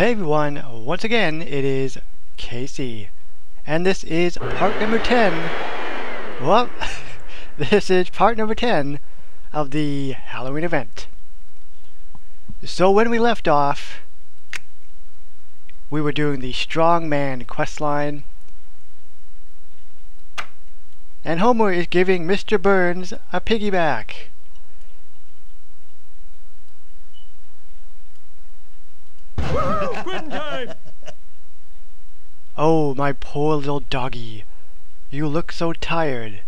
Hey everyone, once again it is KC, and this is part number 10. Well, this is part number 10 of the Halloween event. So when we left off, we were doing the Strongman questline, and Homer is giving Mr. Burns a piggyback. Oh, my poor little doggy. You look so tired.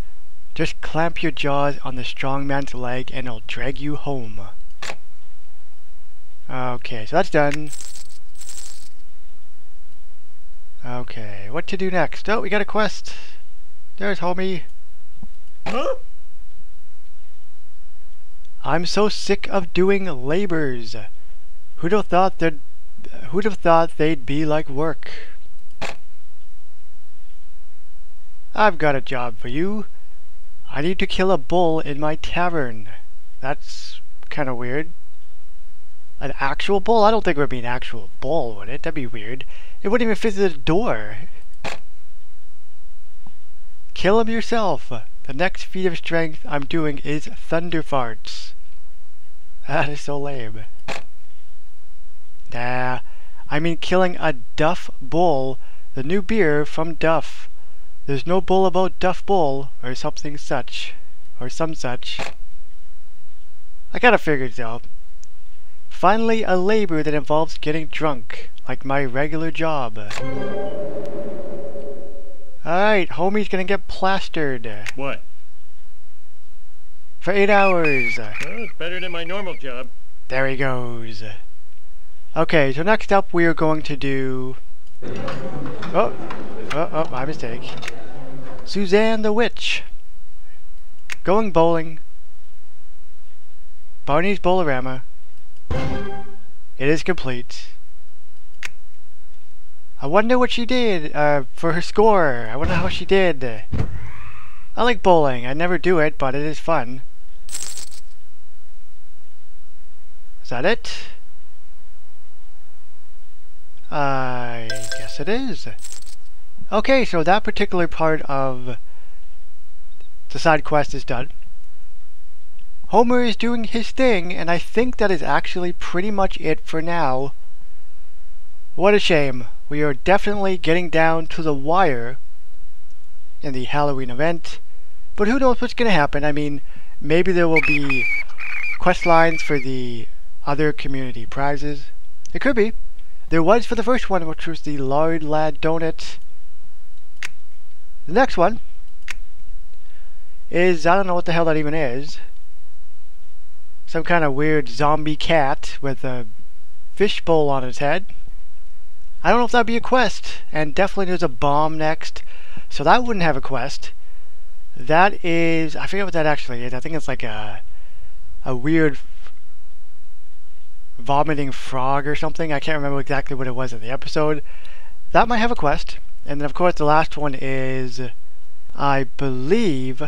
Just clamp your jaws on the strong man's leg and he'll drag you home. Okay, so that's done. Okay, what to do next? Oh, we got a quest. There's Homie. Huh? I'm so sick of doing labors. Who'd have thought they'd be like work? I've got a job for you. I need to kill a bull in my tavern. That's kind of weird. An actual bull? I don't think it would be an actual bull, would it? That'd be weird. It wouldn't even fit through the door. Kill him yourself. The next feat of strength I'm doing is thunder farts. That is so lame. Nah, I mean killing a Duff Bull, the new beer from Duff. There's no bull about Duff Bull, or something such, or some such. I kinda figured so. Finally, a labor that involves getting drunk, like my regular job. Alright, Homie's gonna get plastered. What? For 8 hours. Well, it's better than my normal job. There he goes. Okay, so next up we are going to do... Oh, my mistake. Suzanne the Witch. Going bowling. Barney's Bowlerama. It is complete. I wonder what she did for her score. I wonder how she did. I like bowling. I never do it, but it is fun. Is that it? I guess it is. Okay, so that particular part of the side quest is done. Homer is doing his thing, and I think that is actually pretty much it for now. What a shame. We are definitely getting down to the wire in the Halloween event, but who knows what's going to happen. I mean, maybe there will be quest lines for the other community prizes. It could be. There was for the first one, which was the Lard Lad Donut. The next one is, I don't know what the hell that even is. Some kind of weird zombie cat with a fishbowl on its head. I don't know if that'd be a quest, and definitely there's a bomb next, so that wouldn't have a quest. That is, I forget what that actually is. I think it's like a weird vomiting frog or something. I can't remember exactly what it was in the episode. That might have a quest. And then of course the last one is, I believe,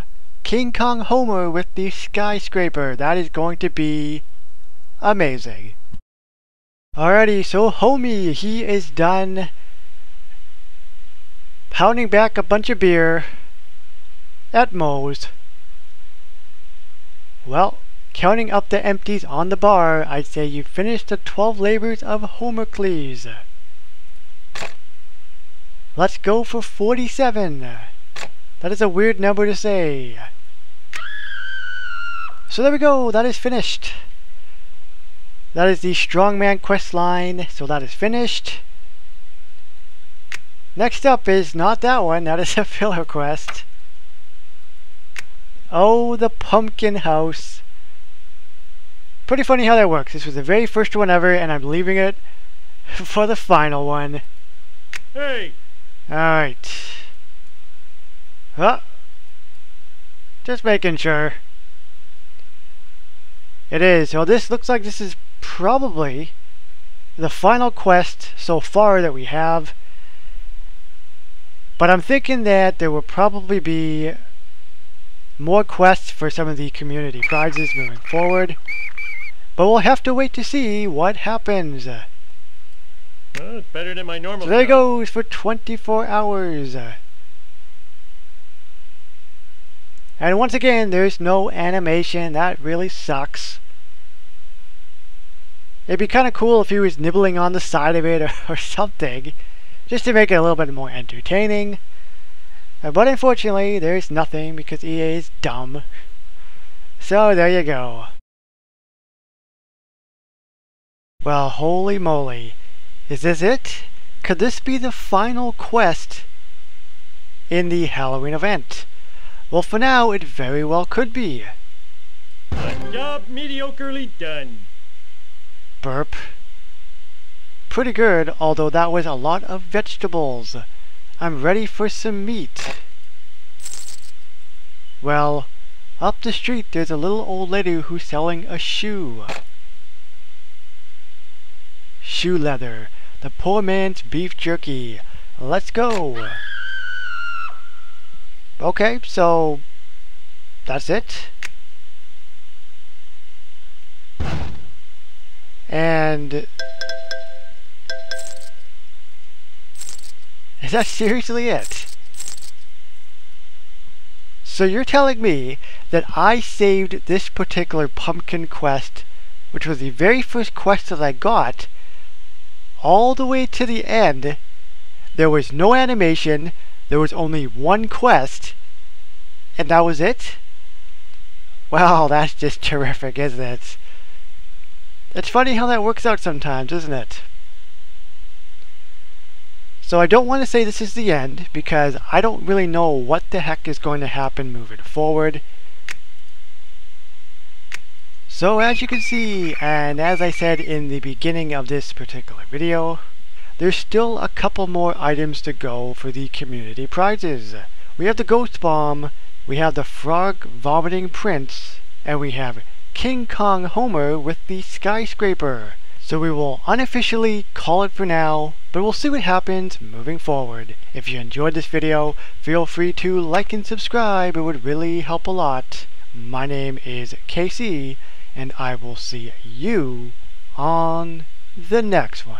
King Kong Homer with the skyscraper. That is going to be amazing. Alrighty, so Homie, he is done pounding back a bunch of beer at Moe's. Well, counting up the empties on the bar, I'd say you finished the 12 labors of Homercles. Let's go for 47. That is a weird number to say. So there we go, that is finished. That is the Strongman quest line, so that is finished. Next up is not that one, that is a filler quest. Oh, the Pumpkin House. Pretty funny how that works. This was the very first one ever, and I'm leaving it for the final one. Hey! Alright. Huh? Just making sure. It is. So this looks like this is probably the final quest so far that we have. But I'm thinking that there will probably be more quests for some of the community prizes moving forward. But we'll have to wait to see what happens. Well, it's better than my normal. So there goes for 24 hours. And once again, there's no animation. That really sucks. It'd be kind of cool if he was nibbling on the side of it or something, just to make it a little bit more entertaining. But unfortunately, there's nothing because EA is dumb. So there you go. Well, holy moly. Is this it? Could this be the final quest in the Halloween event? Well, for now, it very well could be. Good job, mediocrely done. Burp. Pretty good, although that was a lot of vegetables. I'm ready for some meat. Well, up the street there's a little old lady who's selling a shoe. Shoe leather, the poor man's beef jerky. Let's go. Okay, so that's it. And is that seriously it? So you're telling me that I saved this particular pumpkin quest, which was the very first quest that I got, all the way to the end. There was no animation, there was only one quest, and that was it? Wow, that's just terrific, isn't it? It's funny how that works out sometimes, isn't it? So I don't want to say this is the end, because I don't really know what the heck is going to happen moving forward. So as you can see, and as I said in the beginning of this particular video, there's still a couple more items to go for the community prizes. We have the Ghost Bomb, we have the Frog Vomiting Prince, and we have King Kong Homer with the Skyscraper. So we will unofficially call it for now, but we'll see what happens moving forward. If you enjoyed this video, feel free to like and subscribe, it would really help a lot. My name is KC, and I will see you on the next one.